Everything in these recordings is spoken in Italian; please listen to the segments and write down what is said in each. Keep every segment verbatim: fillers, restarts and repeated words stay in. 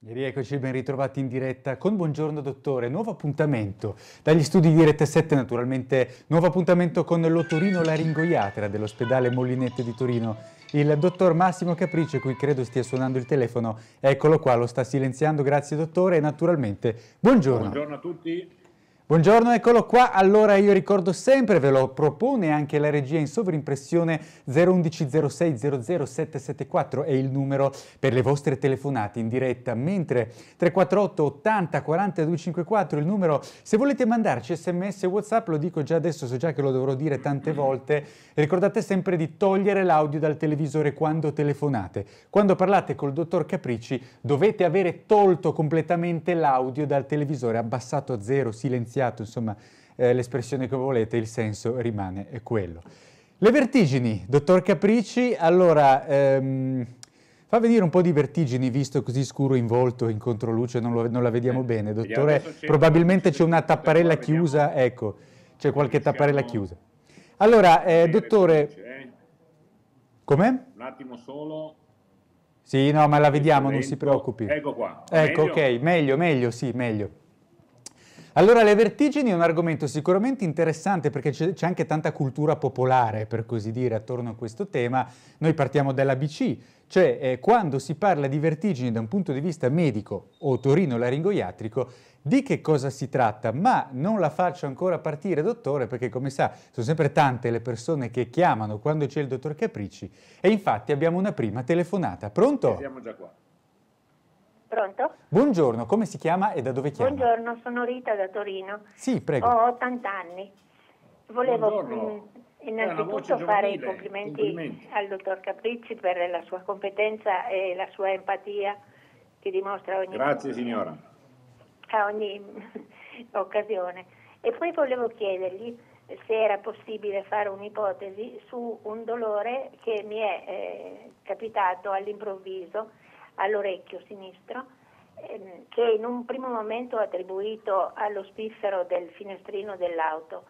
Rieccoci, ben ritrovati in diretta con Buongiorno Dottore, nuovo appuntamento dagli studi di Rete sette naturalmente, nuovo appuntamento con l'otorino-laringoiatra dell'ospedale Molinette di Torino. Il dottor Massimo Capriccio, cui credo stia suonando il telefono, eccolo qua, lo sta silenziando, grazie dottore, e naturalmente buongiorno. Buongiorno a tutti. Buongiorno, eccolo qua. Allora io ricordo sempre, ve lo propone anche la regia in sovrimpressione, zero undici zero sei zero zero sette sette quattro è il numero per le vostre telefonate in diretta, mentre tre quattro otto ottanta quaranta duecentocinquantaquattro il numero se volete mandarci sms e whatsapp, lo dico già adesso, so già che lo dovrò dire tante volte, ricordate sempre di togliere l'audio dal televisore quando telefonate. Quando parlate col dottor Capricci dovete avere tolto completamente l'audio dal televisore, abbassato a zero, silenziato, insomma eh, l'espressione che volete, il senso rimane è quello. Le vertigini, dottor Capricci, allora ehm, fa venire un po' di vertigini visto così scuro in volto, in controluce, non, lo, non la vediamo eh, bene, dottore, probabilmente c'è una tapparella chiusa, ecco, c'è qualche tapparella chiusa. Allora, eh, dottore, com'è? Un attimo solo. Sì, no, ma la vediamo, non si preoccupi. Ecco qua. Ecco, ok, meglio, meglio, sì, meglio. Allora, le vertigini è un argomento sicuramente interessante perché c'è anche tanta cultura popolare, per così dire, attorno a questo tema. Noi partiamo dall'a bi ci, cioè eh, quando si parla di vertigini da un punto di vista medico o otorino-laringoiatrico, di che cosa si tratta? Ma non la faccio ancora partire, dottore, perché come sa sono sempre tante le persone che chiamano quando c'è il dottor Capricci e infatti abbiamo una prima telefonata. Pronto? Siamo già qua. Pronto? Buongiorno, come si chiama e da dove chiama? Buongiorno, sono Rita da Torino. Sì, prego. Ho ottanta anni. Volevo mh, innanzitutto fare i complimenti, complimenti al dottor Capricci per la sua competenza e la sua empatia che dimostra ogni Grazie, signora. A ogni occasione. E poi volevo chiedergli se era possibile fare un'ipotesi su un dolore che mi è eh, capitato all'improvviso all'orecchio sinistro, ehm, che in un primo momento ho attribuito allo spiffero del finestrino dell'auto,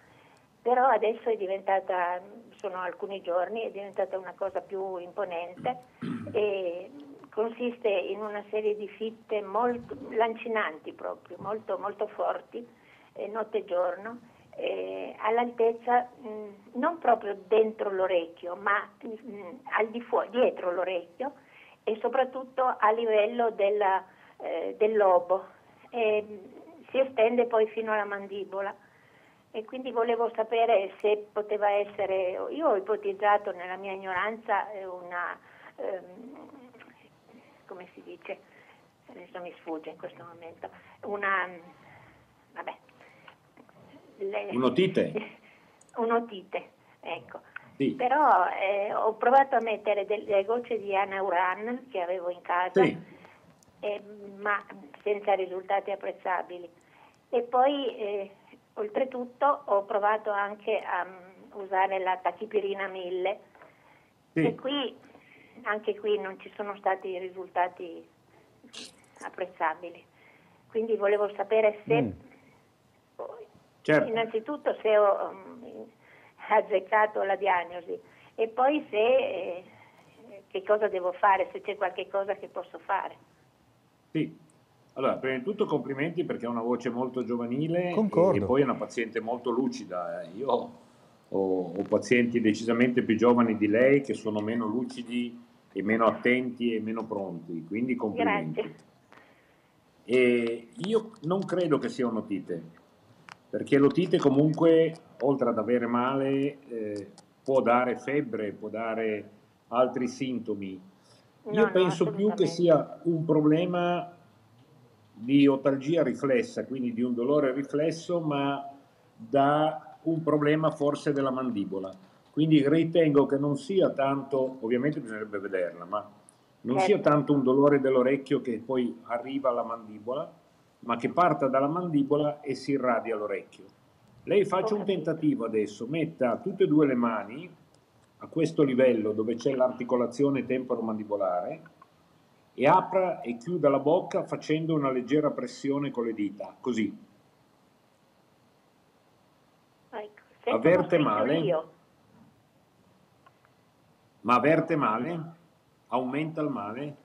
però adesso è diventata, sono alcuni giorni, è diventata una cosa più imponente e consiste in una serie di fitte molto lancinanti proprio, molto, molto forti, eh, notte e giorno, eh, all'altezza mh, non proprio dentro l'orecchio, ma mh, al di fuori, dietro l'orecchio, e soprattutto a livello della, eh, del lobo, e si estende poi fino alla mandibola, e quindi volevo sapere se poteva essere, io ho ipotizzato nella mia ignoranza una, ehm, come si dice, adesso mi sfugge in questo momento, una, vabbè, le, un'otite, un'otite, ecco. Sì. Però eh, ho provato a mettere delle gocce di Anauran che avevo in casa, sì. eh, ma senza risultati apprezzabili. E poi, eh, oltretutto, ho provato anche a um, usare la Tachipirina mille. Sì. E qui, anche qui, non ci sono stati risultati apprezzabili. Quindi volevo sapere se, mm. certo. innanzitutto, se ho... Um, azzeccato la diagnosi e poi se eh, che cosa devo fare, se c'è qualche cosa che posso fare. Sì, allora prima di tutto complimenti perché ha una voce molto giovanile. Concordo. E poi è una paziente molto lucida. Io ho, ho pazienti decisamente più giovani di lei che sono meno lucidi e meno attenti e meno pronti, quindi complimenti. Grazie. E io non credo che sia un'otite, perché l'otite comunque, oltre ad avere male, eh, può dare febbre, può dare altri sintomi. No, Io no, penso più che sia un problema di otalgia riflessa, quindi di un dolore riflesso, ma da un problema forse della mandibola. Quindi ritengo che non sia tanto, ovviamente bisognerebbe vederla, ma non certo. sia tanto un dolore dell'orecchio che poi arriva alla mandibola, ma che parta dalla mandibola e si irradia all'orecchio. Lei faccia un tentativo adesso, metta tutte e due le mani a questo livello dove c'è l'articolazione temporomandibolare e apra e chiuda la bocca facendo una leggera pressione con le dita, così. Ecco, avverte male? Io. Ma avverte male? Aumenta il male?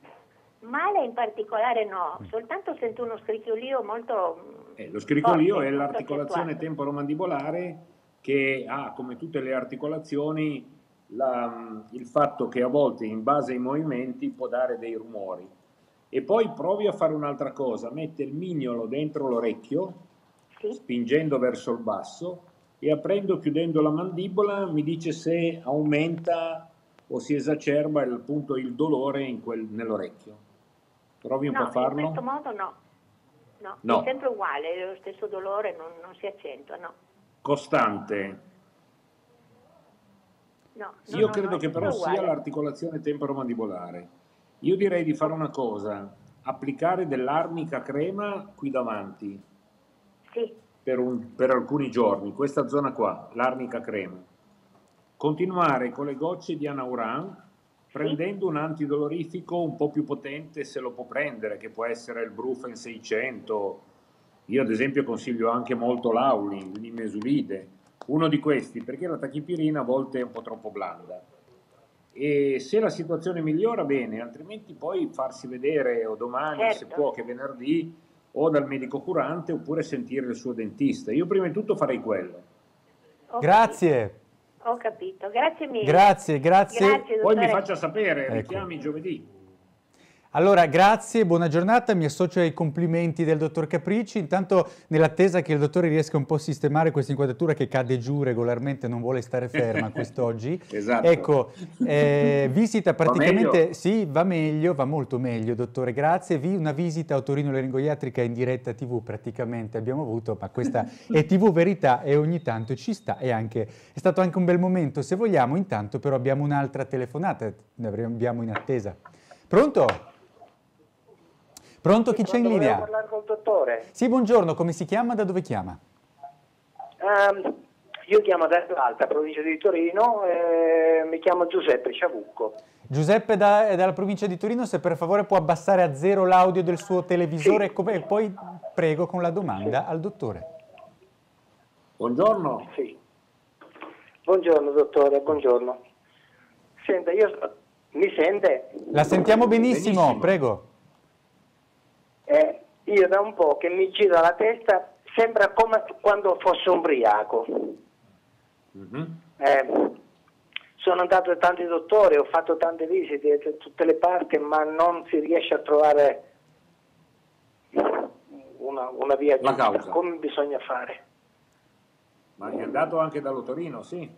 Male in particolare no, soltanto sento uno scricchiolio molto eh, Lo scricchiolio forte, è l'articolazione temporomandibolare che ha, come tutte le articolazioni, la, il fatto che a volte in base ai movimenti può dare dei rumori. E poi provi a fare un'altra cosa, mette il mignolo dentro l'orecchio, sì, spingendo verso il basso e aprendo o chiudendo la mandibola mi dice se aumenta o si esacerba il, appunto, il dolore nell'orecchio. Provi un no, po' a farlo? In questo modo no. No, no, è sempre uguale, è lo stesso dolore, non, non si accentua, no. Costante? No. Sì, no io no, credo no, che però uguale. sia l'articolazione temporomandibolare. Io direi di fare una cosa, applicare dell'arnica crema qui davanti. Sì. Per, un, per alcuni giorni, questa zona qua, l'arnica crema. Continuare con le gocce di Anauran, prendendo un antidolorifico un po' più potente se lo può prendere, che può essere il Brufen seicento, io ad esempio consiglio anche molto l'Aulin, l'imesulide, uno di questi, perché la tachipirina a volte è un po' troppo blanda. E se la situazione migliora, bene, altrimenti poi farsi vedere o domani, certo, se può, che venerdì, o dal medico curante, oppure sentire il suo dentista. Io prima di tutto farei quello. Okay. Grazie. Ho capito, grazie mille. Grazie, grazie. grazie Poi mi faccia sapere, ecco, richiami giovedì. Allora, grazie, buona giornata, mi associo ai complimenti del dottor Capricci. Intanto, nell'attesa che il dottore riesca un po' a sistemare questa inquadratura che cade giù regolarmente, non vuole stare ferma quest'oggi. Esatto. Ecco, eh, visita praticamente... Va sì, va meglio, va molto meglio, dottore, grazie. Vi una visita otorino-laringoiatrica in diretta tivù praticamente abbiamo avuto, ma questa è tivù Verità e ogni tanto ci sta. È, anche, è stato anche un bel momento, se vogliamo. Intanto però abbiamo un'altra telefonata, ne abbiamo in attesa. Pronto? Pronto, chi c'è in linea? Volevo parlare col dottore. Sì, buongiorno, come si chiama, da dove chiama? Um, io chiamo da Alta, provincia di Torino, eh, mi chiamo Giuseppe Sciavucco. Giuseppe da, dalla provincia di Torino, se per favore può abbassare a zero l'audio del suo televisore, sì, e poi prego con la domanda, sì, al dottore. Buongiorno. Sì. Buongiorno dottore, buongiorno. Senta, io... mi sente? La sentiamo benissimo, benissimo. Prego. Eh, io da un po' che mi gira la testa, sembra come quando fosse ubriaco. Mm-hmm. eh, sono andato da tanti dottori, ho fatto tante visite da tutte le parti, ma non si riesce a trovare una, una via giusta. Come bisogna fare? Ma è andato anche dall'otorino, sì?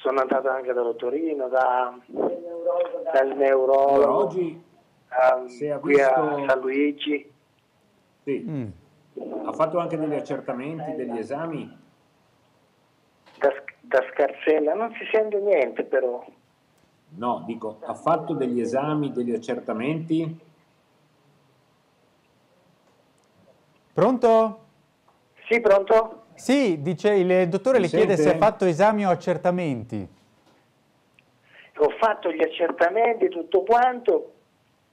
Sono andato anche dall'otorino, da, dal neurologo. Oggi... Um, se ha qui visto... a San Luigi, sì. Mm. Ha fatto anche degli accertamenti, degli esami da, da Scarsella, non si sente niente però. No, dico, ha fatto degli esami, degli accertamenti. Pronto? Sì, pronto? Sì, dice il dottore, Mi le sente? chiede se ha fatto esami o accertamenti. Ho fatto gli accertamenti, tutto quanto.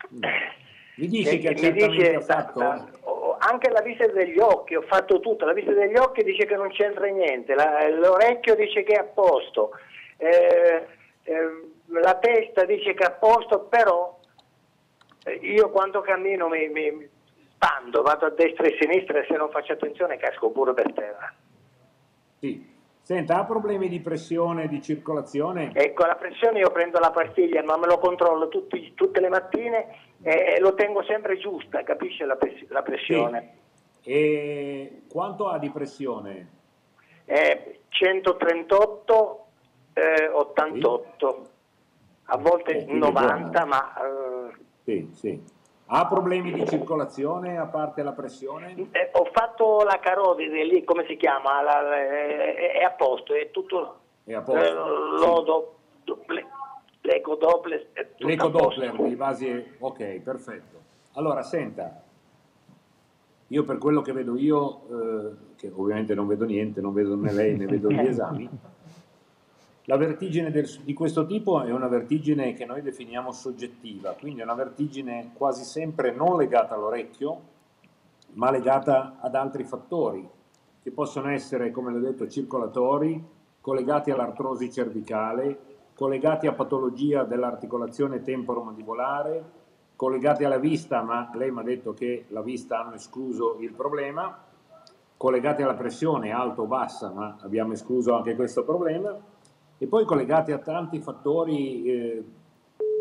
Mi dice che mi dice, ha fatto? Da, da, anche la visita degli occhi, ho fatto tutto. La visita degli occhi dice che non c'entra niente, l'orecchio dice che è a posto, eh, eh, la testa dice che è a posto, però eh, io quando cammino mi, mi, mi spando, vado a destra e a sinistra e se non faccio attenzione casco pure per terra. Sì. Senta, ha problemi di pressione, di circolazione? Ecco, la pressione io prendo la pastiglia, ma me lo controllo tutti, tutte le mattine e lo tengo sempre giusta, capisce la, pres la pressione? Sì. E quanto ha di pressione? Eh, centotrentotto, eh, ottantotto, sì, a volte eh, novanta, ma... Eh... Sì, sì. Ha problemi di circolazione a parte la pressione? Eh, ho fatto la carotide lì, come si chiama? La, la, è, è a posto, è tutto. È a posto. Eh, L'odo, l'ecodoppler. L'ecodoppler, i vasi. Ok, perfetto. Allora, senta, io per quello che vedo io, eh, che ovviamente non vedo niente, non vedo né lei né vedo gli esami. La vertigine del, di questo tipo è una vertigine che noi definiamo soggettiva, quindi è una vertigine quasi sempre non legata all'orecchio, ma legata ad altri fattori, che possono essere, come l'ho detto, circolatori, collegati all'artrosi cervicale, collegati a patologia dell'articolazione temporomandibolare, collegati alla vista, ma lei mi ha detto che la vista hanno escluso il problema, collegati alla pressione alta o bassa, ma abbiamo escluso anche questo problema, e poi collegati a tanti fattori eh,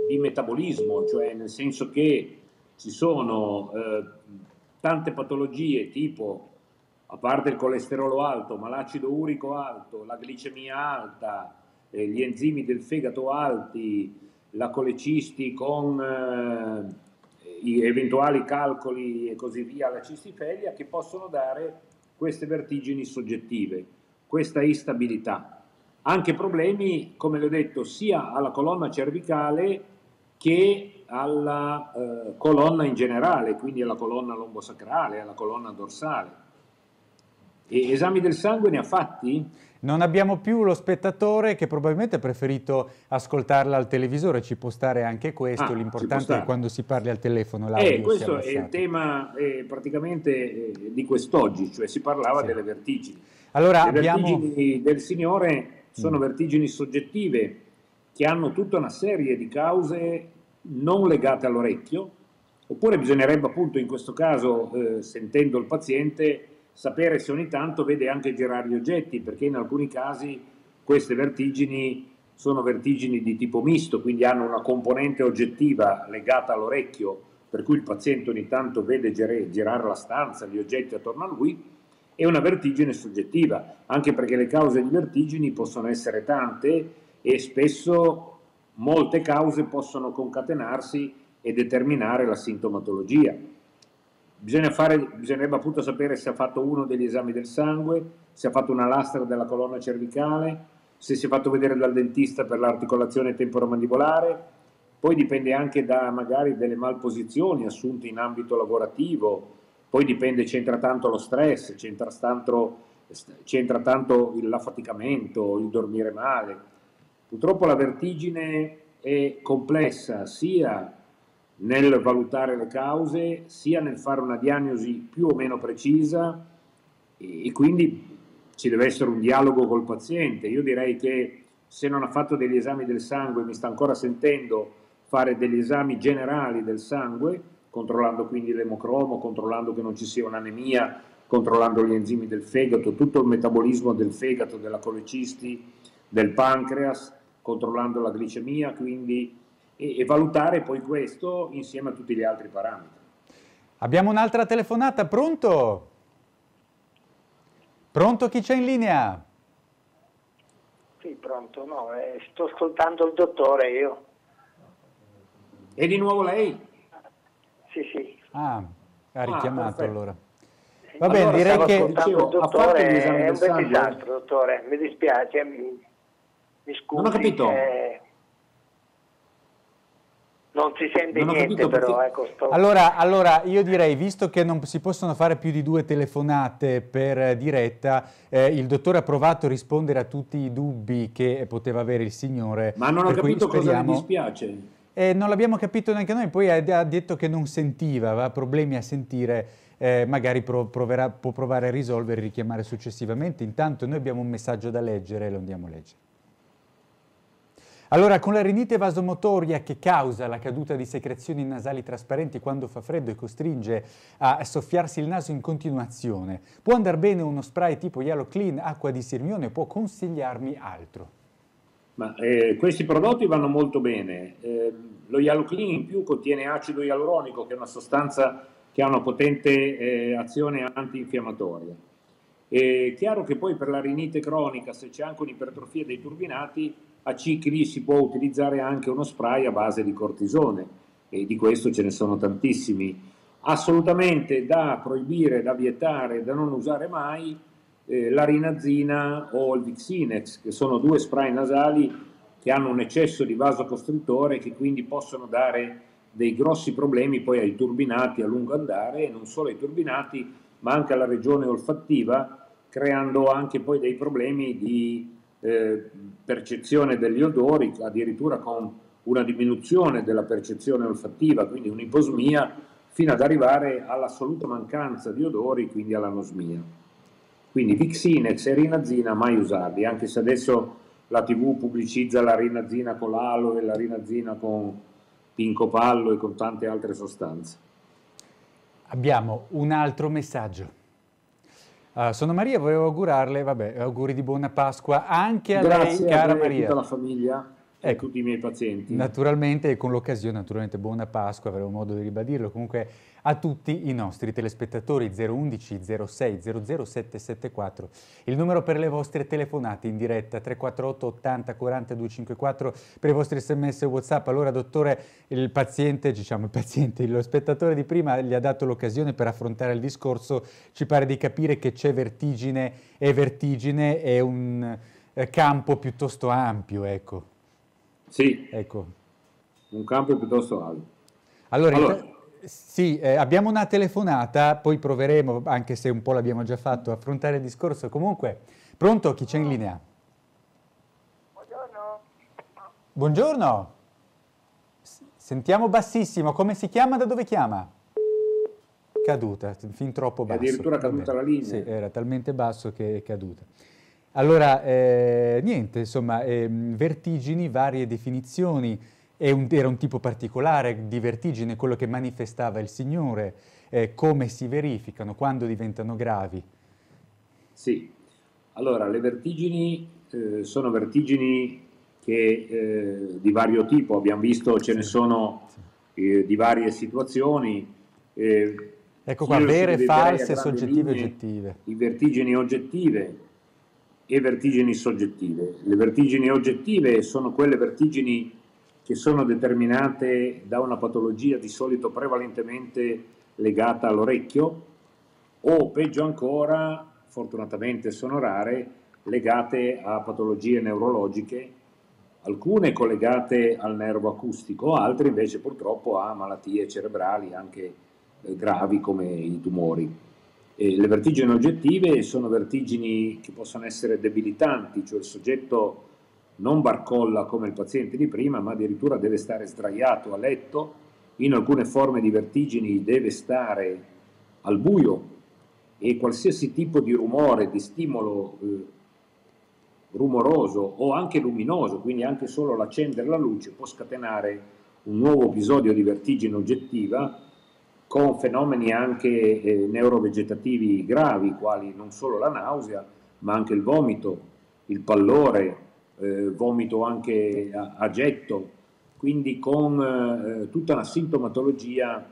di metabolismo, cioè nel senso che ci sono eh, tante patologie tipo, a parte il colesterolo alto, ma l'acido urico alto, la glicemia alta, eh, gli enzimi del fegato alti, la colecisti con eh, gli eventuali calcoli e così via, la cistifelia, che possono dare queste vertigini soggettive, questa instabilità. Anche problemi, come le ho detto, sia alla colonna cervicale che alla eh, colonna in generale, quindi alla colonna lombosacrale, alla colonna dorsale. E esami del sangue ne ha fatti? Non abbiamo più lo spettatore che probabilmente ha preferito ascoltarla al televisore, ci può stare anche questo, ah, l'importante è quando si parli al telefono. Eh, questo è il tema eh, praticamente eh, di quest'oggi, cioè si parlava sì. delle vertigini. Allora, Le abbiamo... vertigini del signore sono mm. vertigini soggettive che hanno tutta una serie di cause non legate all'orecchio, oppure bisognerebbe appunto in questo caso, eh, sentendo il paziente, sapere se ogni tanto vede anche girare gli oggetti, perché in alcuni casi queste vertigini sono vertigini di tipo misto, quindi hanno una componente oggettiva legata all'orecchio, per cui il paziente ogni tanto vede girare la stanza, gli oggetti attorno a lui, e una vertigine soggettiva, anche perché le cause di vertigini possono essere tante e spesso molte cause possono concatenarsi e determinare la sintomatologia. Bisogna fare, bisognerebbe appunto sapere se ha fatto uno degli esami del sangue, se ha fatto una lastra della colonna cervicale, se si è fatto vedere dal dentista per l'articolazione temporomandibolare, poi dipende anche da magari delle malposizioni assunte in ambito lavorativo, poi dipende, c'entra tanto lo stress, c'entra tanto, c'entra tanto l'affaticamento, il dormire male. Purtroppo la vertigine è complessa sia nel valutare le cause, sia nel fare una diagnosi più o meno precisa, e quindi ci deve essere un dialogo col paziente. Io direi che se non ha fatto degli esami del sangue, mi sta ancora sentendo fare degli esami generali del sangue, controllando quindi l'emocromo, controllando che non ci sia un'anemia, controllando gli enzimi del fegato, tutto il metabolismo del fegato, della colecisti, del pancreas, controllando la glicemia, quindi E, e valutare poi questo insieme a tutti gli altri parametri. Abbiamo un'altra telefonata, pronto? Pronto, chi c'è in linea? Sì, pronto, no, eh, sto ascoltando il dottore io. E di nuovo lei? Sì, sì. Ah, ha richiamato ah, allora. Va bene, allora, direi che... Dicevo, il dottore, è un bel sangue. disastro, dottore, mi dispiace, mi, mi scusi. Non ho capito. Eh, Non si sente non niente però, ecco. Sto... Allora, allora io direi, visto che non si possono fare più di due telefonate per diretta, eh, il dottore ha provato a rispondere a tutti i dubbi che poteva avere il signore. Ma non ho capito cui, speriamo... cosa mi dispiace. Eh, non l'abbiamo capito neanche noi, poi ha detto che non sentiva, aveva problemi a sentire, eh, magari pro proverà, può provare a risolvere e richiamare successivamente. Intanto noi abbiamo un messaggio da leggere e lo andiamo a leggere. Allora, con la rinite vasomotoria che causa la caduta di secrezioni nasali trasparenti quando fa freddo e costringe a soffiarsi il naso in continuazione, può andar bene uno spray tipo Ialoclean, acqua di Sirmione, può consigliarmi altro? Ma, eh, questi prodotti vanno molto bene. Eh, lo Ialoclean in più contiene acido ialuronico, che è una sostanza che ha una potente eh, azione antinfiammatoria. È chiaro che poi per la rinite cronica, se c'è anche un'ipertrofia dei turbinati, a cicli si può utilizzare anche uno spray a base di cortisone, e di questo ce ne sono tantissimi. Assolutamente da proibire, da vietare, da non usare mai eh, la Rinazina o il Vicks Sinex, che sono due spray nasali che hanno un eccesso di vasocostrittore, che quindi possono dare dei grossi problemi poi ai turbinati a lungo andare, e non solo ai turbinati ma anche alla regione olfattiva, creando anche poi dei problemi di Eh, percezione degli odori, addirittura con una diminuzione della percezione olfattiva, quindi un'iposmia, fino ad arrivare all'assoluta mancanza di odori, quindi all'anosmia. Quindi Vicks Sinex e Rinazina mai usarli, anche se adesso la tivù pubblicizza la Rinazina con l'aloe, la Rinazina con pincopallo e con tante altre sostanze. Abbiamo un altro messaggio. Uh, sono Maria, volevo augurarle, vabbè, auguri di buona Pasqua anche a Grazie lei, cara a lei, Maria. Grazie a tutta la famiglia e ecco, a tutti i miei pazienti. Naturalmente, e con l'occasione, naturalmente, buona Pasqua, avremo modo di ribadirlo, comunque a tutti i nostri telespettatori. Zero undici zero sei zero zero sette sette quattro, il numero per le vostre telefonate in diretta, tre quattro otto ottanta quaranta duecentocinquantaquattro, per i vostri sms e whatsapp. Allora dottore, il paziente, diciamo il paziente, lo spettatore di prima gli ha dato l'occasione per affrontare il discorso, ci pare di capire che c'è vertigine e vertigine è un campo piuttosto ampio, ecco. Sì, ecco. Un campo piuttosto alto. Allora, allora. Sì, eh, abbiamo una telefonata, poi proveremo, anche se un po' l'abbiamo già fatto, a affrontare il discorso. Comunque, pronto? Chi c'è in linea? Buongiorno. Buongiorno. Sentiamo bassissimo. Come si chiama? Da dove chiama? Caduta, fin troppo basso. È addirittura caduta la linea. Sì, era talmente basso che è caduta. Allora, eh, niente, insomma, eh, vertigini, varie definizioni, è un, era un tipo particolare di vertigine, quello che manifestava il Signore, eh, come si verificano, quando diventano gravi. Sì, allora, le vertigini eh, sono vertigini che, eh, di vario tipo, abbiamo visto, ce sì. ne sono eh, di varie situazioni. Eh, ecco qua, vere, false, soggettive e oggettive. I vertigini oggettive e vertigini soggettive. Le vertigini oggettive sono quelle vertigini che sono determinate da una patologia di solito prevalentemente legata all'orecchio o, peggio ancora, fortunatamente sono rare, legate a patologie neurologiche, alcune collegate al nervo acustico, altre invece purtroppo a malattie cerebrali anche eh, gravi come i tumori. E le vertigini oggettive sono vertigini che possono essere debilitanti, cioè il soggetto non barcolla come il paziente di prima, ma addirittura deve stare sdraiato a letto, in alcune forme di vertigini deve stare al buio e qualsiasi tipo di rumore, di stimolo eh, rumoroso o anche luminoso, quindi anche solo l'accendere la luce, può scatenare un nuovo episodio di vertigine oggettiva, con fenomeni anche eh, neurovegetativi gravi, quali non solo la nausea, ma anche il vomito, il pallore, eh, vomito anche a, a getto, quindi con eh, tutta una sintomatologia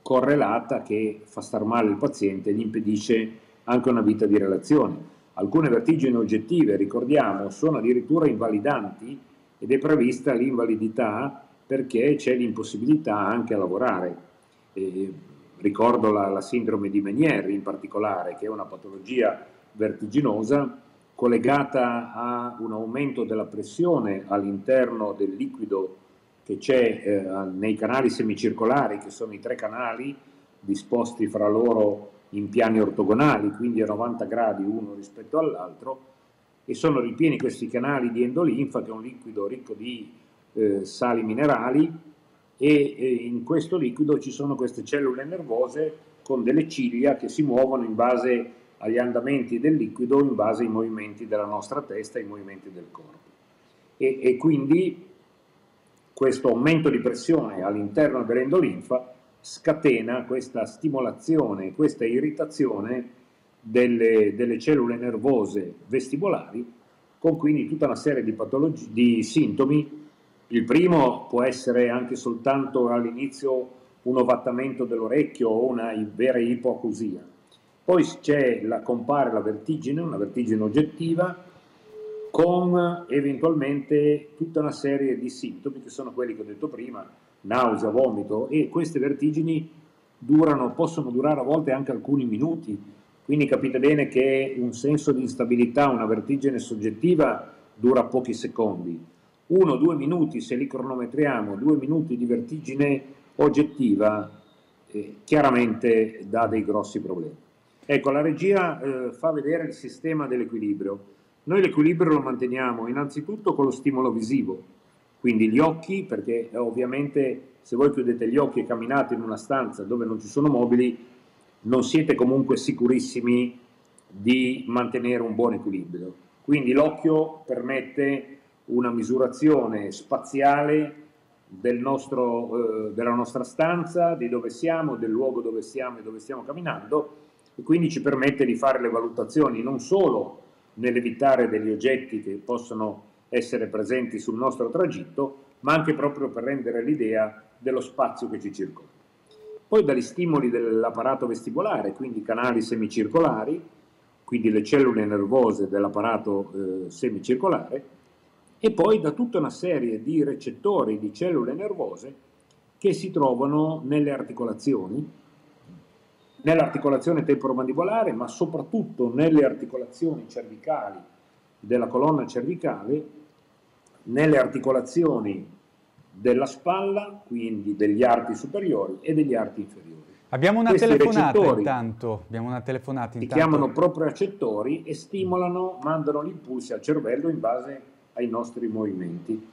correlata che fa star male il paziente e gli impedisce anche una vita di relazione. Alcune vertigini oggettive, ricordiamo, sono addirittura invalidanti ed è prevista l'invalidità perché c'è l'impossibilità anche a lavorare. Eh, ricordo la, la sindrome di Meniere in particolare, che è una patologia vertiginosa collegata a un aumento della pressione all'interno del liquido che c'è eh, nei canali semicircolari, che sono i tre canali disposti fra loro in piani ortogonali, quindi a novanta gradi uno rispetto all'altro, e sono ripieni questi canali di endolinfa, che è un liquido ricco di eh, sali minerali, e in questo liquido ci sono queste cellule nervose con delle ciglia che si muovono in base agli andamenti del liquido, in base ai movimenti della nostra testa, ai movimenti del corpo. E, e quindi questo aumento di pressione all'interno dell'endolinfa scatena questa stimolazione, questa irritazione delle, delle cellule nervose vestibolari, con quindi tutta una serie di, di sintomi. Il primo può essere anche soltanto all'inizio un ovattamento dell'orecchio o una vera ipoacusia. Poi c'è la, compare la vertigine, una vertigine oggettiva, con eventualmente tutta una serie di sintomi che sono quelli che ho detto prima, nausea, vomito, e queste vertigini durano, possono durare a volte anche alcuni minuti. Quindi capite bene che un senso di instabilità, una vertigine soggettiva, dura pochi secondi. Uno, due minuti, se li cronometriamo, due minuti di vertigine oggettiva, eh, chiaramente dà dei grossi problemi. Ecco, la regia eh, fa vedere il sistema dell'equilibrio. Noi l'equilibrio lo manteniamo innanzitutto con lo stimolo visivo, quindi gli occhi, perché eh, ovviamente se voi chiudete gli occhi e camminate in una stanza dove non ci sono mobili, non siete comunque sicurissimi di mantenere un buon equilibrio. Quindi l'occhio permette una misurazione spaziale del nostro, eh, della nostra stanza, di dove siamo, del luogo dove siamo e dove stiamo camminando, e quindi ci permette di fare le valutazioni non solo nell'evitare degli oggetti che possono essere presenti sul nostro tragitto, ma anche proprio per rendere l'idea dello spazio che ci circonda. Poi dagli stimoli dell'apparato vestibolare, quindi canali semicircolari, quindi le cellule nervose dell'apparato eh, semicircolare, e poi da tutta una serie di recettori di cellule nervose che si trovano nelle articolazioni, nell'articolazione temporomandibolare, ma soprattutto nelle articolazioni cervicali della colonna cervicale, nelle articolazioni della spalla, quindi degli arti superiori e degli arti inferiori. Abbiamo una telefonata intanto. Abbiamo una telefonata intanto. Si chiamano proprio accettori e stimolano, mandano gli impulsi al cervello in base ai nostri movimenti.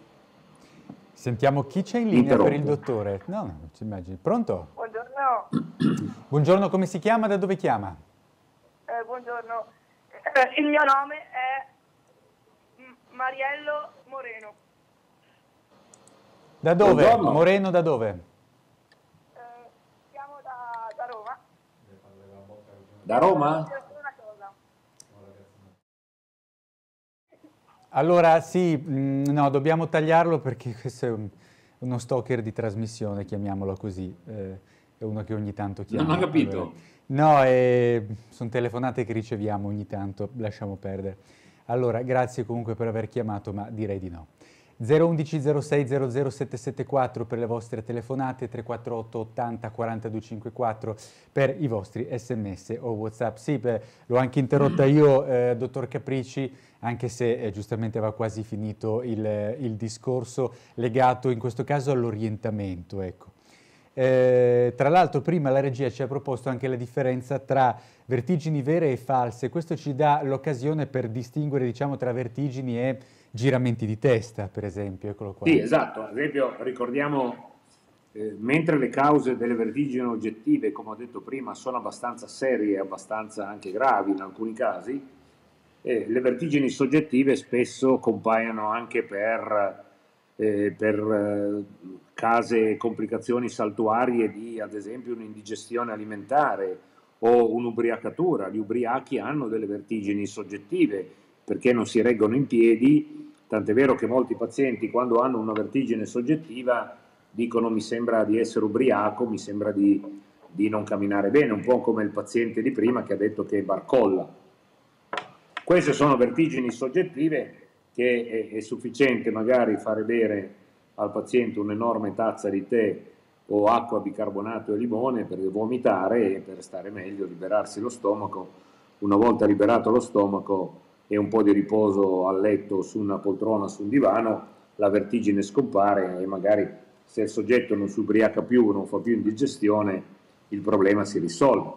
Sentiamo chi c'è in linea. Interrompo. Per il dottore. No, no, non ci immagini. Pronto? Buongiorno. Buongiorno, come si chiama? Da dove chiama? Eh, buongiorno. Eh, il mio nome è Mariello Moreno. Da dove? Buongiorno. Moreno da dove? Eh, siamo da, da Roma. Da Roma? Allora sì, mh, no, dobbiamo tagliarlo perché questo è un, uno stalker di trasmissione, chiamiamolo così. Eh, è uno che ogni tanto chiama. Non ho capito. Allora, no, eh, sono telefonate che riceviamo ogni tanto, lasciamo perdere. Allora, grazie comunque per aver chiamato, ma direi di no. zero undici zero sei zero zero sette sette quattro per le vostre telefonate, tre quattro otto ottanta quarantadue cinquantaquattro per i vostri sms o whatsapp. Sì, l'ho anche interrotta io, eh, dottor Capricci, anche se eh, giustamente aveva quasi finito il, il discorso legato in questo caso all'orientamento, ecco. Eh, tra l'altro prima la regia ci ha proposto anche la differenza tra vertigini vere e false. Questo ci dà l'occasione per distinguere, diciamo, tra vertigini e giramenti di testa, per esempio. Eccolo qua. Sì, esatto. Ad esempio, ricordiamo, eh, mentre le cause delle vertigini oggettive, come ho detto prima, sono abbastanza serie, abbastanza anche gravi in alcuni casi, eh, le vertigini soggettive spesso compaiono anche per, eh, per eh, case, complicazioni saltuarie di, ad esempio, un'indigestione alimentare o un'ubriacatura. Gli ubriachi hanno delle vertigini soggettive perché non si reggono in piedi, tant'è vero che molti pazienti quando hanno una vertigine soggettiva dicono mi sembra di essere ubriaco, mi sembra di, di non camminare bene, un po' come il paziente di prima che ha detto che barcolla. Queste sono vertigini soggettive che è, è sufficiente magari fare bere al paziente un'enorme tazza di tè o acqua, bicarbonato e limone per vomitare e per stare meglio, liberarsi lo stomaco. Una volta liberato lo stomaco e un po' di riposo a letto, su una poltrona, su un divano, la vertigine scompare e magari se il soggetto non si ubriaca più, non fa più indigestione, il problema si risolve.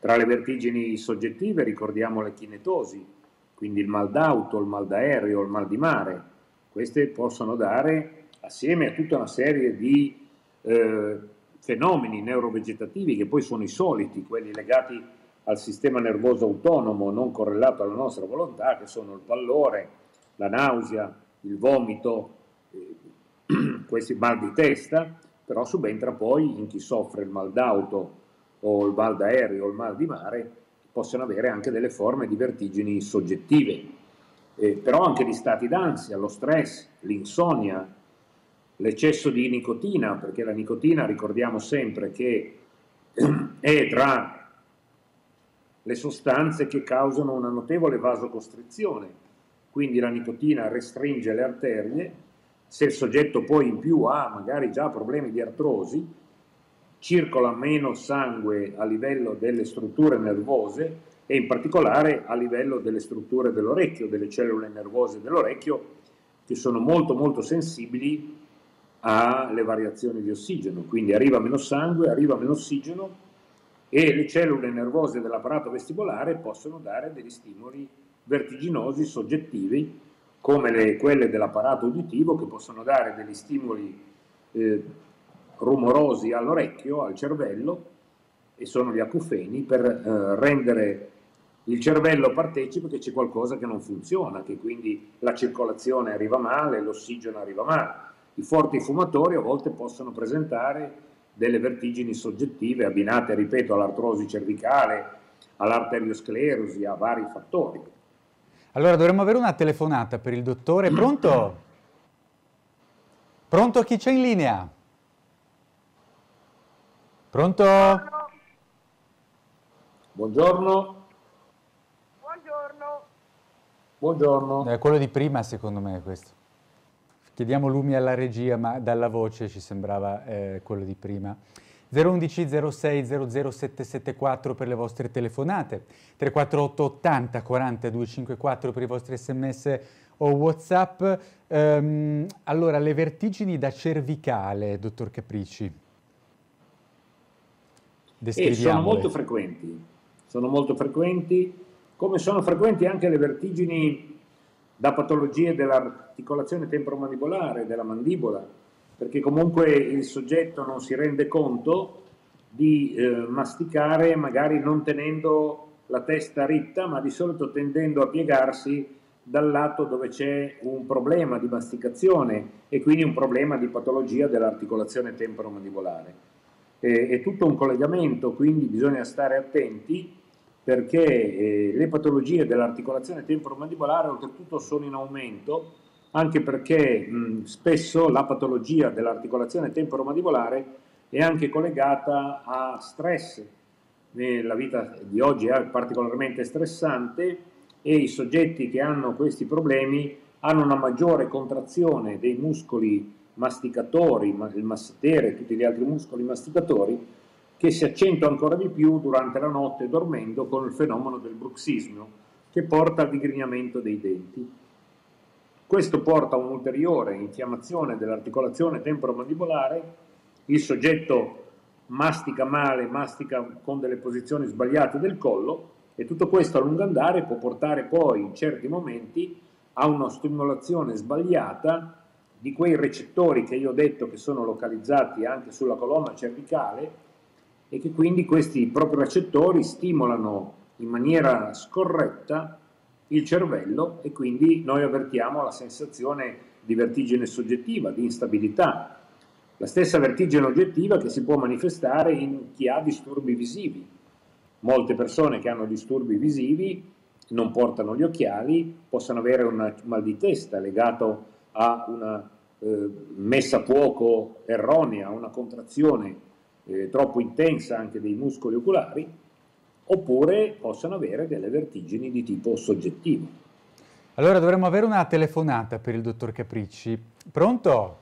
Tra le vertigini soggettive ricordiamo le kinetosi, quindi il mal d'auto, il mal d'aereo, il mal di mare. Queste possono dare, assieme a tutta una serie di eh, fenomeni neurovegetativi che poi sono i soliti, quelli legati al sistema nervoso autonomo non correlato alla nostra volontà, che sono il pallore, la nausea, il vomito, eh, questi mal di testa, però subentra poi in chi soffre il mal d'auto o il mal d'aereo o il mal di mare, possono avere anche delle forme di vertigini soggettive, eh, però anche di stati d'ansia, lo stress, l'insonnia, l'eccesso di nicotina, perché la nicotina ricordiamo sempre che è tra le sostanze che causano una notevole vasocostrizione, quindi la nicotina restringe le arterie. Se il soggetto poi in più ha magari già problemi di artrosi, circola meno sangue a livello delle strutture nervose e in particolare a livello delle strutture dell'orecchio, delle cellule nervose dell'orecchio, che sono molto molto sensibili alle variazioni di ossigeno, quindi arriva meno sangue, arriva meno ossigeno, e le cellule nervose dell'apparato vestibolare possono dare degli stimoli vertiginosi soggettivi, come le, quelle dell'apparato uditivo, che possono dare degli stimoli eh, rumorosi all'orecchio, al cervello, e sono gli acufeni, per eh, rendere il cervello partecipe che c'è qualcosa che non funziona, che quindi la circolazione arriva male, l'ossigeno arriva male. I forti fumatori a volte possono presentare delle vertigini soggettive abbinate, ripeto, all'artrosi cervicale, all'arteriosclerosi, a vari fattori. Allora dovremmo avere una telefonata per il dottore. Pronto? Pronto, chi c'è in linea? Pronto? Buongiorno. Buongiorno. Buongiorno. È quello di prima, secondo me, questo. Chiediamo lumi alla regia, ma dalla voce ci sembrava eh, quello di prima. zero undici zero sei zero zero sette sette quattro per le vostre telefonate, tre quattro otto ottanta quaranta duecentocinquantaquattro per i vostri sms o WhatsApp. Ehm, allora, le vertigini da cervicale, dottor Capricci. E sono molto frequenti, sono molto frequenti, come sono frequenti anche le vertigini da patologie dell'articolazione temporomandibolare, della mandibola, perché comunque il soggetto non si rende conto di eh, masticare, magari non tenendo la testa ritta, ma di solito tendendo a piegarsi dal lato dove c'è un problema di masticazione e quindi un problema di patologia dell'articolazione temporomandibolare. È tutto un collegamento, quindi bisogna stare attenti, perché le patologie dell'articolazione temporomandibolare oltretutto sono in aumento, anche perché mh, spesso la patologia dell'articolazione temporomandibolare è anche collegata a stress. La vita di oggi è particolarmente stressante e i soggetti che hanno questi problemi hanno una maggiore contrazione dei muscoli masticatori, il massetere e tutti gli altri muscoli masticatori, che si accentua ancora di più durante la notte dormendo, con il fenomeno del bruxismo, che porta al digrignamento dei denti. Questo porta a un'ulteriore infiammazione dell'articolazione temporomandibolare, il soggetto mastica male, mastica con delle posizioni sbagliate del collo, e tutto questo a lungo andare può portare poi in certi momenti a una stimolazione sbagliata di quei recettori che io ho detto che sono localizzati anche sulla colonna cervicale, e che quindi questi propri recettori stimolano in maniera scorretta il cervello, e quindi noi avvertiamo la sensazione di vertigine soggettiva, di instabilità. La stessa vertigine oggettiva che si può manifestare in chi ha disturbi visivi. Molte persone che hanno disturbi visivi non portano gli occhiali, possono avere un mal di testa legato a una eh, messa a fuoco erronea, una contrazione eh, troppo intensa anche dei muscoli oculari, oppure possono avere delle vertigini di tipo soggettivo. Allora dovremmo avere una telefonata per il dottor Capricci. Pronto?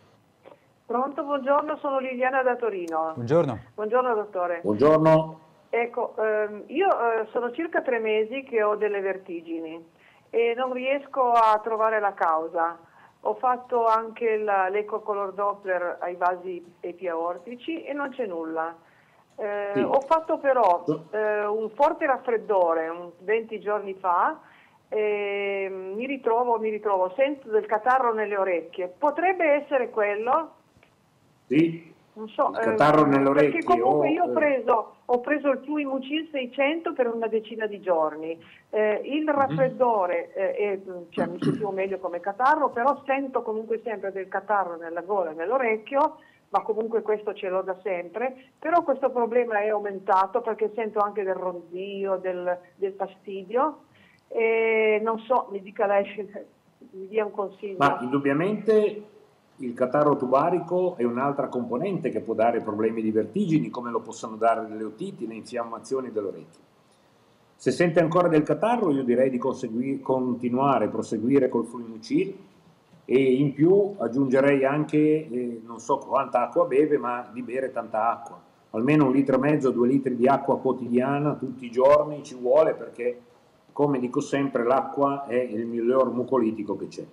Pronto, buongiorno, sono Liliana da Torino. Buongiorno. Buongiorno dottore. Buongiorno. Ecco, ehm, io eh, sono circa tre mesi che ho delle vertigini e non riesco a trovare la causa. Ho fatto anche l'eco color Doppler ai vasi epiaortici e non c'è nulla. Eh, sì. Ho fatto però eh, un forte raffreddore un venti giorni fa e mi ritrovo, mi ritrovo, sento del catarro nelle orecchie. Potrebbe essere quello? Sì, non so, il catarro eh, nelle orecchie. Perché comunque oh, io ho preso, ho preso il Fluimucil seicento per una decina di giorni, eh, il raffreddore, eh, è, cioè, mi sentivo meglio come catarro, però sento comunque sempre del catarro nella gola e nell'orecchio, ma comunque questo ce l'ho da sempre, però questo problema è aumentato perché sento anche del ronzio, del, del fastidio, e non so, mi dica lei, mi dia un consiglio. Ma indubbiamente il catarro tubarico è un'altra componente che può dare problemi di vertigini, come lo possono dare delle otiti, le infiammazioni dell'orecchio. Se sente ancora del catarro, io direi di continuare, proseguire col Fluimucil, e in più aggiungerei anche, eh, non so quanta acqua beve, ma di bere tanta acqua. Almeno un litro e mezzo, due litri di acqua quotidiana, tutti i giorni, ci vuole, perché, come dico sempre, l'acqua è il miglior mucolitico che c'è.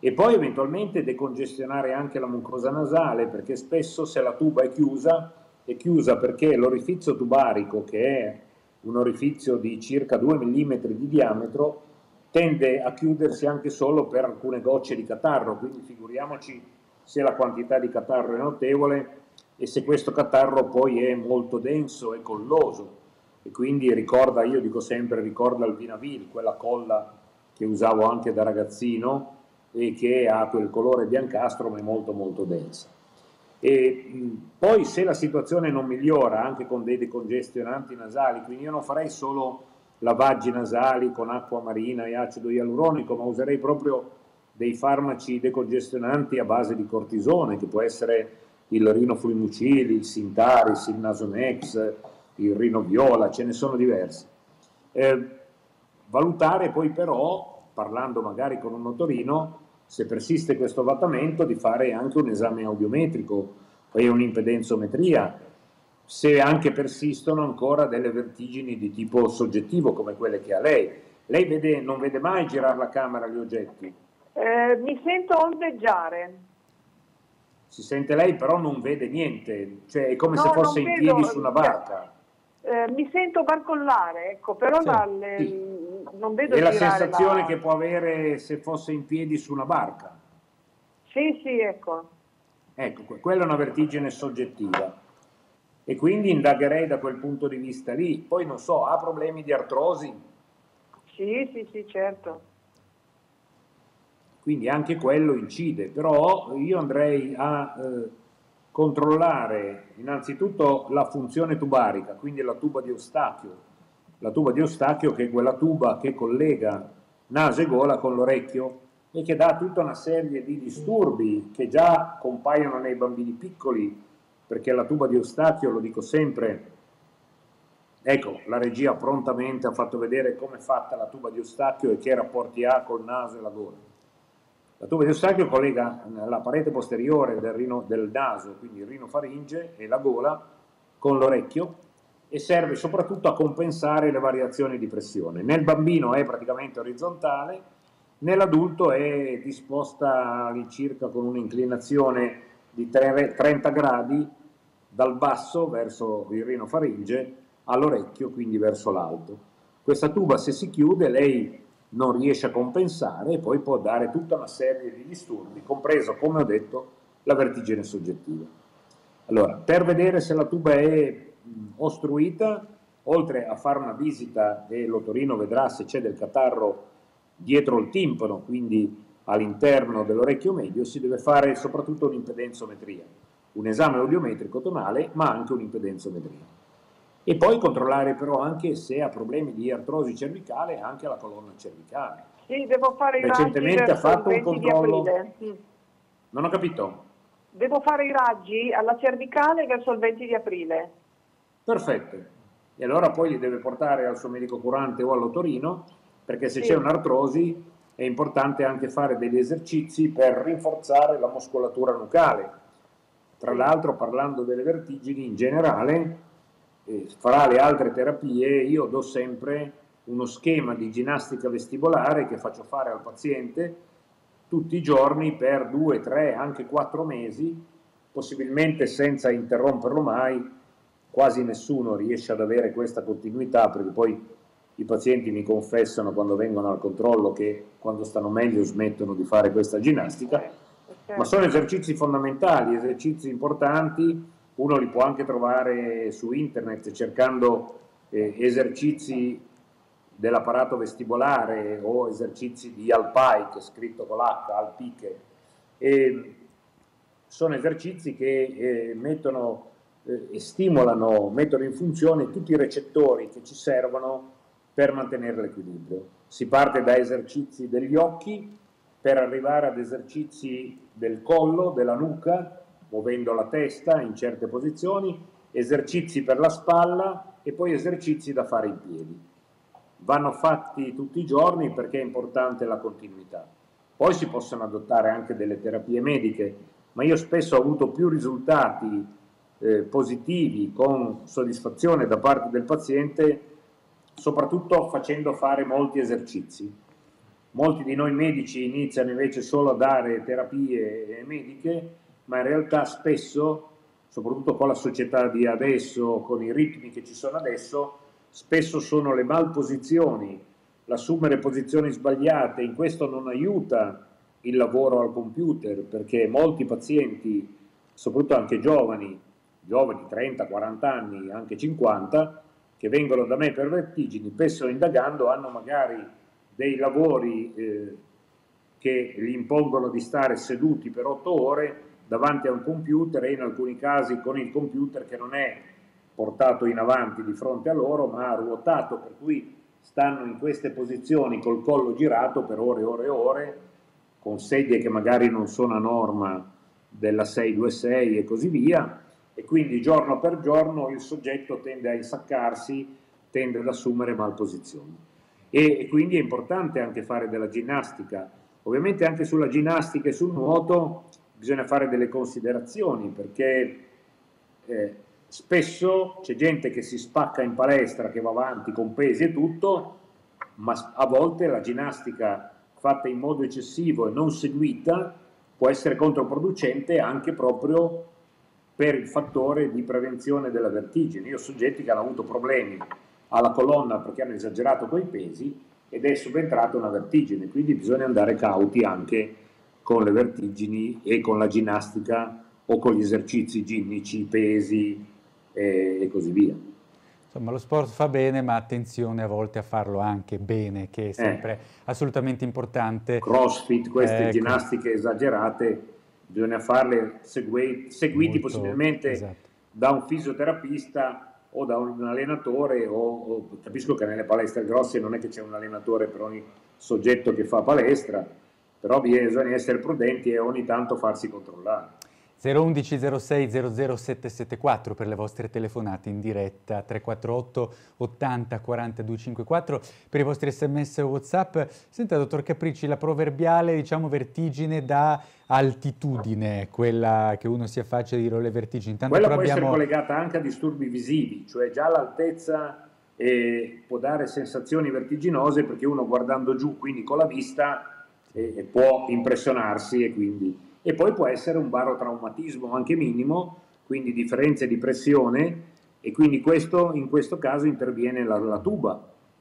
E poi eventualmente decongestionare anche la mucosa nasale, perché spesso se la tuba è chiusa, è chiusa perché l'orifizio tubarico, che è un orifizio di circa due millimetri di diametro, tende a chiudersi anche solo per alcune gocce di catarro, quindi figuriamoci se la quantità di catarro è notevole e se questo catarro poi è molto denso e colloso, e quindi ricorda, io dico sempre, ricorda il Vinavil, quella colla che usavo anche da ragazzino, e che ha quel colore biancastro ma è molto molto densa. E mh, poi se la situazione non migliora anche con dei decongestionanti nasali, quindi io non farei solo lavaggi nasali con acqua marina e acido ialuronico, ma userei proprio dei farmaci decongestionanti a base di cortisone, che può essere il Rinofluimucil, il Sintaris, il Nasonex, il Rino Viola, ce ne sono diversi. Eh, valutare poi però, parlando magari con un otorino, se persiste questo avvatamento, di fare anche un esame audiometrico e un'impedenzometria, se anche persistono ancora delle vertigini di tipo soggettivo come quelle che ha lei. Lei vede, non vede mai girare la camera gli oggetti? Eh, mi sento ondeggiare. Si sente lei, però non vede niente, cioè è come no, se fosse in vedo, piedi su una barca. Eh, mi sento barcollare, ecco, però sì, dalle, sì. non vedo è la sensazione la... che può avere se fosse in piedi su una barca. Sì, sì, ecco. Ecco, quella è una vertigine soggettiva. E quindi indagherei da quel punto di vista lì. Poi non so, ha problemi di artrosi? Sì, sì, sì, certo. Quindi anche quello incide, però io andrei a eh, controllare innanzitutto la funzione tubarica, quindi la tuba di Eustachio. La tuba di Eustachio che è quella tuba che collega naso e gola con l'orecchio e che dà tutta una serie di disturbi che già compaiono nei bambini piccoli, perché la tuba di Eustachio, lo dico sempre, ecco, la regia prontamente ha fatto vedere come è fatta la tuba di Eustachio e che rapporti ha col naso e la gola. La tuba di Eustachio collega la parete posteriore del, rino, del naso, quindi il rinofaringe e la gola, con l'orecchio e serve soprattutto a compensare le variazioni di pressione. Nel bambino è praticamente orizzontale, nell'adulto è disposta all'incirca con un'inclinazione di trenta gradi dal basso verso il rinofaringe all'orecchio, quindi verso l'alto. Questa tuba, se si chiude, lei non riesce a compensare e poi può dare tutta una serie di disturbi, compreso, come ho detto, la vertigine soggettiva. Allora, per vedere se la tuba è ostruita, oltre a fare una visita e l'otorino vedrà se c'è del catarro dietro il timpano, quindi all'interno dell'orecchio medio, si deve fare soprattutto un'impedenzometria, un esame audiometrico tonale, ma anche un'impedenzometria. E poi controllare però anche se ha problemi di artrosi cervicale anche alla colonna cervicale. Sì, devo fare i raggi. Recentemente ha fatto un controllo. Non ho capito. Devo fare i raggi alla cervicale verso il venti di aprile. Perfetto. E allora poi li deve portare al suo medico curante o all'otorino, perché se sì, c'è un'artrosi è importante anche fare degli esercizi per rinforzare la muscolatura nucale. Tra l'altro, parlando delle vertigini in generale, eh, fra le altre terapie io do sempre uno schema di ginnastica vestibolare che faccio fare al paziente tutti i giorni per due, tre, anche quattro mesi, possibilmente senza interromperlo mai. Quasi nessuno riesce ad avere questa continuità, perché poi i pazienti mi confessano quando vengono al controllo che quando stanno meglio smettono di fare questa ginnastica, okay. Okay. Ma sono esercizi fondamentali, esercizi importanti, uno li può anche trovare su internet cercando eh, esercizi dell'apparato vestibolare o esercizi di Alpike, scritto con l'H, Alpike, e sono esercizi che eh, mettono eh, e stimolano, mettono in funzione tutti i recettori che ci servono per mantenere l'equilibrio. Si parte da esercizi degli occhi per arrivare ad esercizi del collo, della nuca, muovendo la testa in certe posizioni, esercizi per la spalla e poi esercizi da fare in piedi. Vanno fatti tutti i giorni perché è importante la continuità. Poi si possono adottare anche delle terapie mediche, ma io spesso ho avuto più risultati eh, positivi con soddisfazione da parte del paziente soprattutto facendo fare molti esercizi. Molti di noi medici iniziano invece solo a dare terapie mediche, ma in realtà spesso, soprattutto con la società di adesso, con i ritmi che ci sono adesso, spesso sono le malposizioni, l'assumere posizioni sbagliate, in questo non aiuta il lavoro al computer, perché molti pazienti, soprattutto anche giovani, giovani trenta, quaranta anni, anche cinquanta, che vengono da me per vertigini, spesso indagando, hanno magari dei lavori eh, che gli impongono di stare seduti per otto ore davanti a un computer e in alcuni casi con il computer che non è portato in avanti di fronte a loro ma ruotato, per cui stanno in queste posizioni col collo girato per ore e ore e ore, con sedie che magari non sono a norma della sei due sei e così via, e quindi giorno per giorno il soggetto tende a insaccarsi, tende ad assumere malposizioni. E, e quindi è importante anche fare della ginnastica. Ovviamente anche sulla ginnastica e sul nuoto bisogna fare delle considerazioni, perché eh, spesso c'è gente che si spacca in palestra, che va avanti con pesi e tutto, ma a volte la ginnastica fatta in modo eccessivo e non seguita può essere controproducente anche proprio per il fattore di prevenzione della vertigine. Io ho soggetti che hanno avuto problemi alla colonna perché hanno esagerato con i pesi ed è subentrata una vertigine, quindi bisogna andare cauti anche con le vertigini e con la ginnastica o con gli esercizi ginnici, pesi e, e così via. Insomma, lo sport fa bene, ma attenzione a volte a farlo anche bene, che è sempre eh. assolutamente importante. Crossfit, queste eh, ginnastiche ecco. esagerate, bisogna farle segui, seguiti Molto, possibilmente esatto. da un fisioterapista o da un allenatore, o, o capisco che nelle palestre grosse non è che c'è un allenatore per ogni soggetto che fa palestra, però bisogna essere prudenti e ogni tanto farsi controllare. zero undici zero sei zero zero sette sette quattro per le vostre telefonate in diretta, tre quattro otto ottanta quarantadue cinquantaquattro per i vostri sms o whatsapp. Senta, dottor Capricci, la proverbiale diciamo vertigine da altitudine, quella che uno si affaccia di dire le vertigini. Intanto quella però può abbiamo... essere collegata anche a disturbi visivi, cioè già l'altezza eh, può dare sensazioni vertiginose perché uno guardando giù, quindi con la vista, eh, può impressionarsi e quindi... E poi può essere un barotraumatismo anche minimo, quindi differenze di pressione, e quindi questo, in questo caso interviene la, la tuba.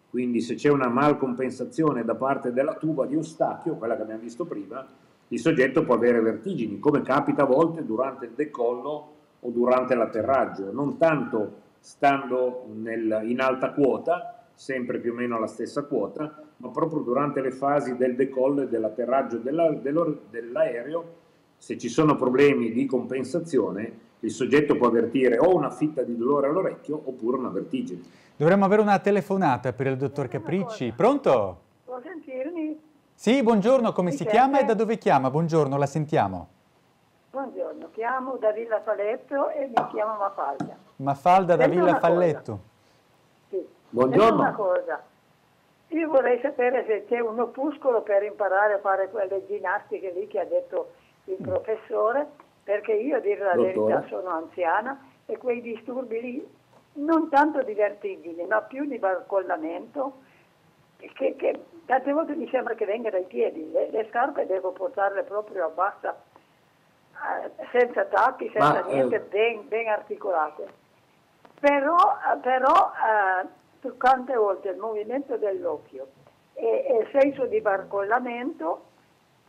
Quindi se c'è una malcompensazione da parte della tuba di Eustachio, quella che abbiamo visto prima, il soggetto può avere vertigini, come capita a volte durante il decollo o durante l'atterraggio, non tanto stando nel, in alta quota, sempre più o meno alla stessa quota, ma proprio durante le fasi del decollo e dell'atterraggio dell'aereo. Se ci sono problemi di compensazione, il soggetto può avvertire o una fitta di dolore all'orecchio oppure una vertigine. Dovremmo avere una telefonata per il dottor Capricci. Pronto? Può sentirmi? Sì, buongiorno, come Mi si sente? Chiama e da dove chiama? Buongiorno, la sentiamo. Buongiorno, chiamo da Villafalletto e mi chiamo Mafalda. Mafalda da Villafalletto. Sì. Buongiorno. Una cosa. Io vorrei sapere se c'è un opuscolo per imparare a fare quelle ginnastiche lì che ha detto il professore, perché io a dire la Dottore. verità sono anziana e quei disturbi lì non tanto di vertigini ma più di barcollamento che, che tante volte mi sembra che venga dai piedi. Le, le scarpe devo portarle proprio a bassa, senza tappi, senza ma, niente, eh... ben, ben articolate, però, però eh, tante volte il movimento dell'occhio e, e il senso di barcollamento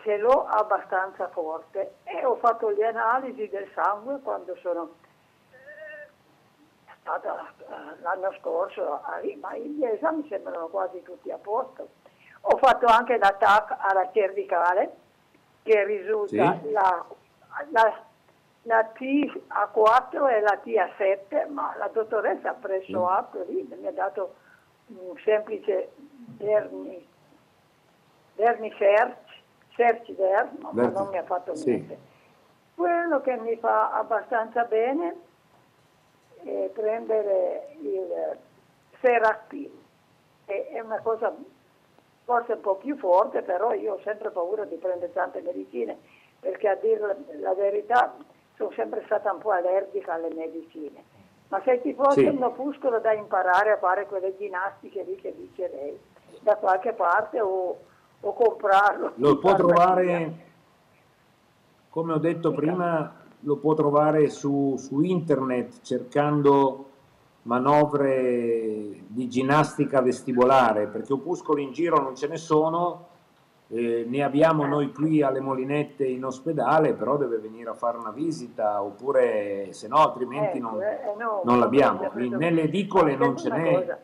ce l'ho abbastanza forte e ho fatto le analisi del sangue quando sono eh, stata l'anno scorso, ma gli esami sembrano quasi tutti a posto. Ho fatto anche l'attacco alla cervicale che risulta sì. la, la, la T A quattro e la T A sette, ma la dottoressa ha preso mm. atto lì, mi ha dato un semplice vernicerci verni Cercider, ma Verde. non mi ha fatto niente. Sì. Quello che mi fa abbastanza bene è prendere il Seractin, è una cosa forse un po' più forte, però io ho sempre paura di prendere tante medicine, perché a dire la, la verità sono sempre stata un po' allergica alle medicine. Ma se ci fosse sì. un opuscolo da imparare a fare quelle ginnastiche lì che dice lei, da qualche parte o... o comprarlo. Lo può trovare, come ho detto prima, lo può trovare su, su internet cercando manovre di ginnastica vestibolare, perché opuscoli in giro non ce ne sono, eh, ne abbiamo noi qui alle Molinette in ospedale, però deve venire a fare una visita, oppure se no altrimenti eh, non, eh, no, non l'abbiamo. Nelle edicole non ce n'è.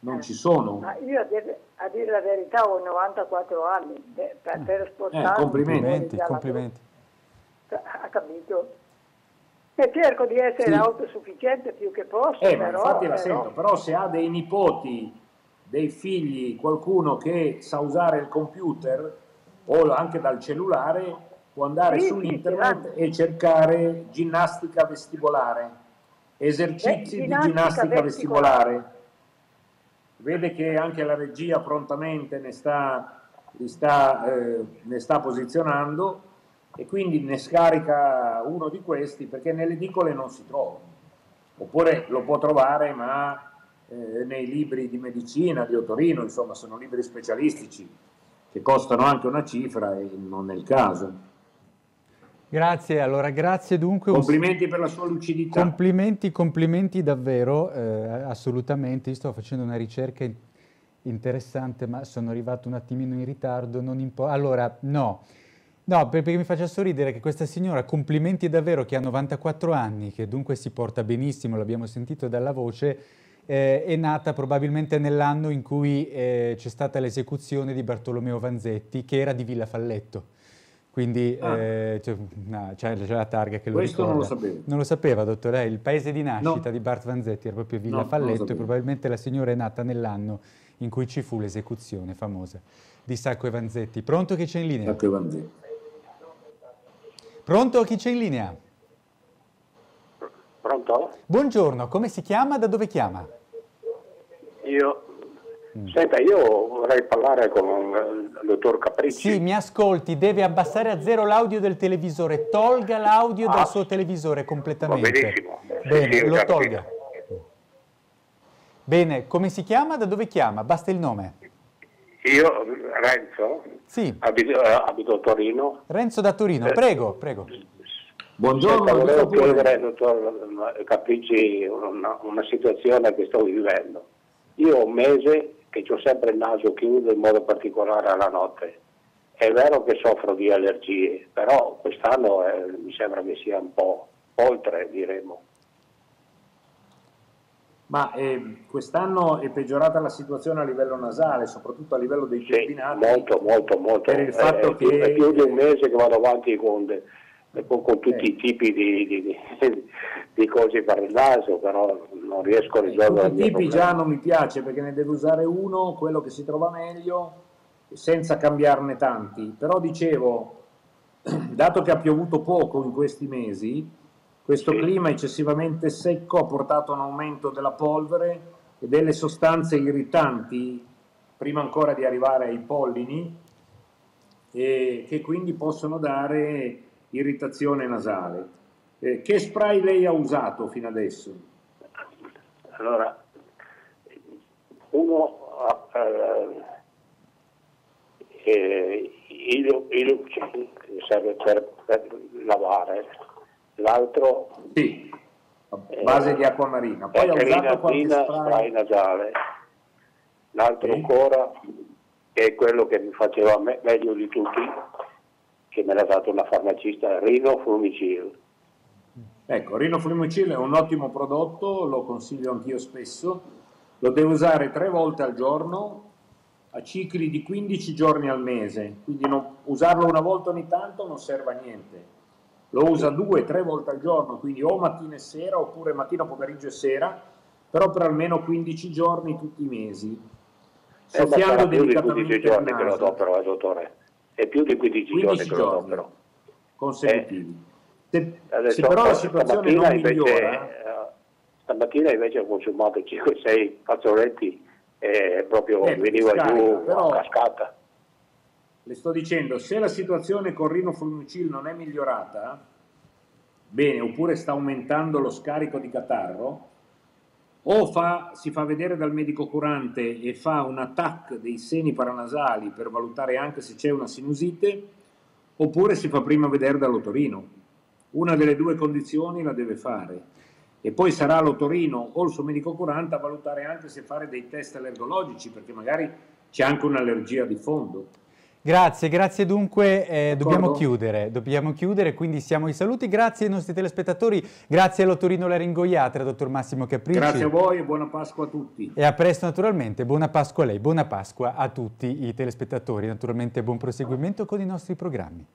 non eh. ci sono. Ma io a dire, a dire la verità ho novantaquattro anni, per, per spostarmi. Eh, complimenti, complimenti. Ha capito? E cerco di essere sì. autosufficiente più che posso. Eh, però, infatti la però... sento, però se ha dei nipoti, dei figli, qualcuno che sa usare il computer o anche dal cellulare, può andare sì, su sì, internet sì. e cercare ginnastica vestibolare, esercizi eh, ginnastica di ginnastica vestibolare. vestibolare. Vede che anche la regia prontamente ne sta, ne sta, eh, ne sta posizionando, e quindi ne scarica uno di questi, perché nelle edicole non si trova, oppure lo può trovare ma eh, nei libri di medicina, di otorino, insomma sono libri specialistici che costano anche una cifra e non è il caso. Grazie, allora grazie dunque. Complimenti per la sua lucidità. Complimenti, complimenti davvero, eh, assolutamente. Io sto facendo una ricerca interessante ma sono arrivato un attimino in ritardo, non importa. Allora no. No, perché mi faccia sorridere che questa signora, complimenti davvero, che ha novantaquattro anni, che dunque si porta benissimo, l'abbiamo sentito dalla voce, eh, è nata probabilmente nell'anno in cui eh, c'è stata l'esecuzione di Bartolomeo Vanzetti, che era di Villafalletto. Quindi ah. eh, c'è no, la targa che lo Questo ricorda. Questo non lo sapevo. Non lo sapeva, dottore, il paese di nascita no. di Bart Vanzetti era proprio Villafalletto, no, e probabilmente la signora è nata nell'anno in cui ci fu l'esecuzione famosa di Sacco e Vanzetti. Pronto, che c'è in linea? Sacco e Vanzetti. Pronto? Chi c'è in linea? Pronto? Buongiorno, come si chiama? Da dove chiama? Io... Mm. Senta, io vorrei parlare con il dottor Capriccio. Sì, mi ascolti, deve abbassare a zero l'audio del televisore, tolga l'audio ah. dal suo televisore completamente. Va benissimo. Bene, sì, sì, lo tolga. Bene, come si chiama? Da dove chiama? Basta il nome. Io, Renzo, sì. abito, abito a Torino. Renzo da Torino, eh, prego, prego. Buongiorno. Senta, volevo chiedere, dottor Capricci, una, una situazione che sto vivendo. Io ho un mese che ho sempre il naso chiuso, in modo particolare alla notte. È vero che soffro di allergie, però quest'anno eh, mi sembra che sia un po' oltre, diremo. Ma eh, quest'anno è peggiorata la situazione a livello nasale, soprattutto a livello dei turbinati. Sì, molto, molto, molto. Per il fatto eh, che... È più di un mese che vado avanti con, con, con tutti eh. i tipi di, di, di, di cose per il naso, però non riesco a risolvere. I tipi problema. Già non mi piace, perché ne devo usare uno, quello che si trova meglio, senza cambiarne tanti. Però dicevo, dato che ha piovuto poco in questi mesi, questo sì. clima eccessivamente secco ha portato a un aumento della polvere e delle sostanze irritanti, prima ancora di arrivare ai pollini, eh, che quindi possono dare irritazione nasale. Eh, che spray lei ha usato fino adesso? Allora, uno eh, eh, il, il, serve per, per lavare. L'altro sì, a base eh, di acqua marina, poi ho usato qualche spray nasale. L'altro sì. ancora, che è quello che mi faceva me meglio di tutti, che me l'ha dato una farmacista, Rinofluimucil. Ecco, Rinofluimucil è un ottimo prodotto, lo consiglio anch'io spesso. Lo devo usare tre volte al giorno, a cicli di quindici giorni al mese, quindi non, usarlo una volta ogni tanto non serve a niente. Lo usa due, tre volte al giorno, quindi o mattina e sera, oppure mattina, pomeriggio e sera, però per almeno quindici giorni tutti i mesi. Soffiando eh, delicatamente il naso. È più di quindici giorni che lo do però, dottore. È più di quindici giorni che lo do però. Consecutivi. Eh, se, se però la situazione non migliora... Eh, stamattina invece ho consumato cinque o sei fazzoletti e proprio eh, veniva giù a cascata. Le sto dicendo, se la situazione con Rinofluimucil non è migliorata, bene, oppure sta aumentando lo scarico di catarro, o fa, si fa vedere dal medico curante e fa un attacco dei seni paranasali per valutare anche se c'è una sinusite, oppure si fa prima vedere dall'otorino. Una delle due condizioni la deve fare. E poi sarà l'otorino o il suo medico curante a valutare anche se fare dei test allergologici, perché magari c'è anche un'allergia di fondo. Grazie, grazie dunque, eh, dobbiamo chiudere, dobbiamo chiudere, quindi siamo i saluti, grazie ai nostri telespettatori, grazie all'otorino laringoiatra, dottor Massimo Capriccio. Grazie a voi e buona Pasqua a tutti. E a presto naturalmente, buona Pasqua a lei, buona Pasqua a tutti i telespettatori, naturalmente buon proseguimento con i nostri programmi.